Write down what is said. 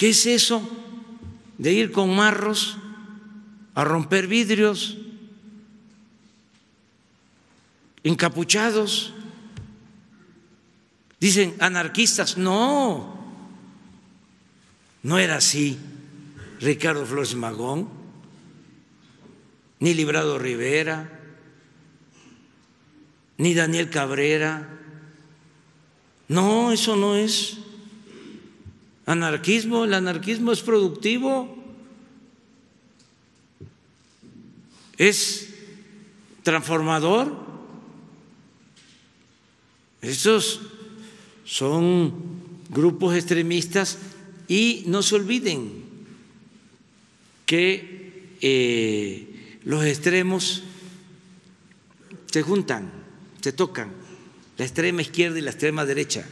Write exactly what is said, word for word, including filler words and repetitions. ¿Qué es eso de ir con marros a romper vidrios, encapuchados? Dicen anarquistas. No, no era así Ricardo Flores Magón, ni Librado Rivera, ni Daniel Cabrera. No, eso no es anarquismo. El anarquismo es productivo, es transformador. Estos son grupos extremistas, y no se olviden que eh, los extremos se juntan, se tocan, la extrema izquierda y la extrema derecha.